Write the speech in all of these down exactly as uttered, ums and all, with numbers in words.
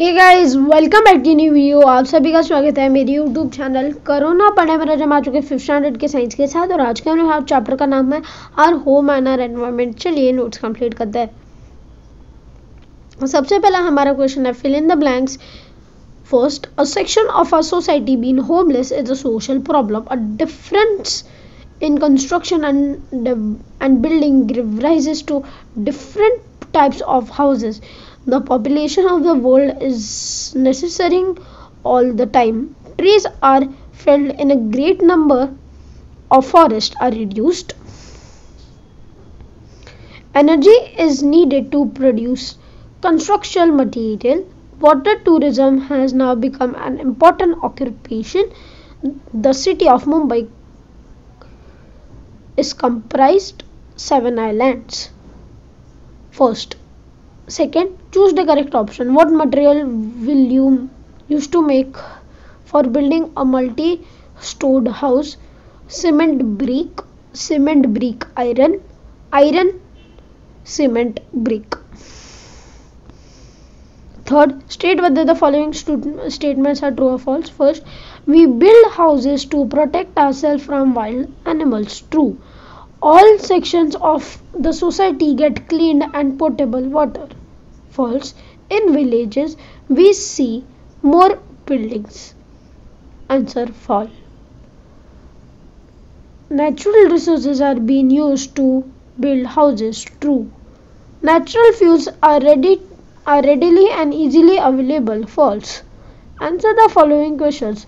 Hey guys welcome back to new video. आप सभी का स्वागत है मेरे यूट्यूब चैनल कोरोना पढ़े मेरा जमा चुके फिफ्थ स्टैंडर्ड के साइंस के साथ। और आज का हमारे चैप्टर का नाम है our home and our environment. चलिए नोट्स कंप्लीट करते हैं। सबसे पहला हमारा क्वेश्चन है fill in the blanks. First, a section of a society been homeless is a social problem. A difference in construction and and building gives rise to different types of houses. The population of the world is necessitating all the time. Trees are felled in a great number of forests are reduced. Energy is needed to produce construction material. Water tourism has now become an important occupation. The city of Mumbai is comprised seven islands. First, second, choose the correct option. What material will you use to make for building a multi-stored house? Cement brick, cement brick, iron, iron, cement brick. Third, state whether the following statements are true or false. First, we build houses to protect ourselves from wild animals. True. All sections of the society get cleaned and potable water. False. In villages, we see more buildings. Answer false. Natural resources are being used to build houses. True. Natural fuels are ready are readily and easily available. False. Answer the following questions.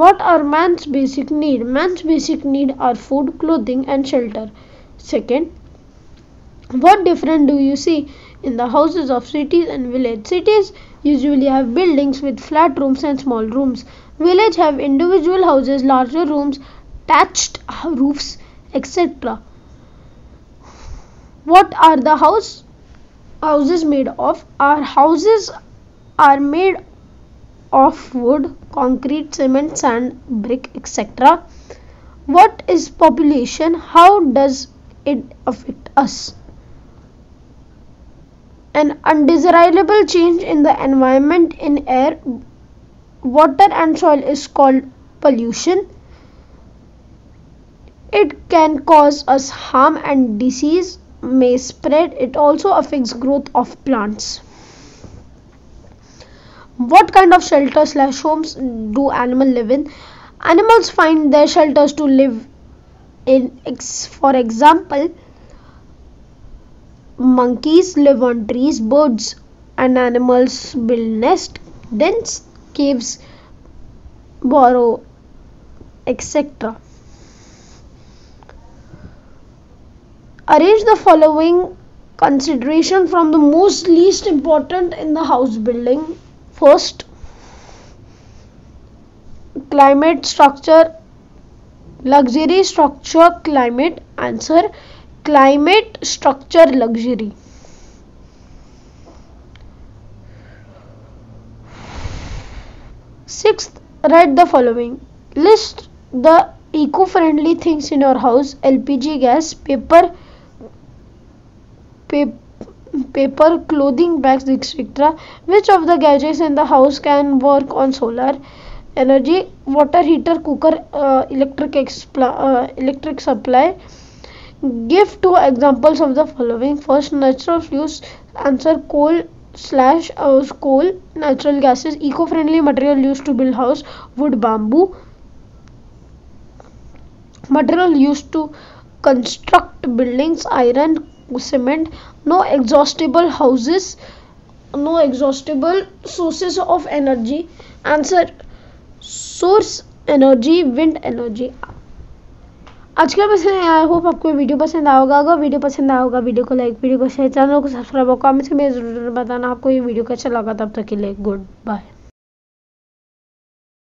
What are man's basic need? Man's basic need are food, clothing and shelter. Second, what difference do you see in the houses of cities and villages? Cities usually have buildings with flat rooms and small rooms. Villages have individual houses, larger rooms, thatched roofs, et cetera. What are the house houses made of? Our houses are made of wood, concrete, cement, sand, brick, et cetera. What is population? How does it affect us? An undesirable change in the environment in air, water and soil is called pollution. It can cause us harm and disease may spread. It also affects growth of plants. What kind of shelter slash homes do animals live in? Animals find their shelters to live in. For example, monkeys live on trees, birds and animals build nests, dens, caves, burrow, et cetera. Arrange the following consideration from the most least important in the house building. First, climate, structure, luxury, structure, climate. Answer, climate, structure, luxury. Sixth, write the following. List the eco-friendly things in your house. L P G gas, paper, paper. paper, clothing, bags, et cetera. Which of the gadgets in the house can work on solar energy? Water heater, cooker, uh, electric expl- uh, electric supply. Give two examples of the following. First, natural fuels. Answer, coal slash house coal, natural gases. Eco-friendly material used to build house, wood, bamboo. Material used to construct buildings, iron, cement. No exhaustible houses, no exhaustible sources of energy. Answer, source energy, wind energy. आज का बस है। I hope आपको video पसंद आएगा। अगर video पसंद आएगा वीडियो को लाइक, वीडियो को शेयर, चैनल को सब्सक्राइब और कमेंट्स में जरूर बताना आपको ये वीडियो कैसा लगा। तब तक के लिए गुड बाय।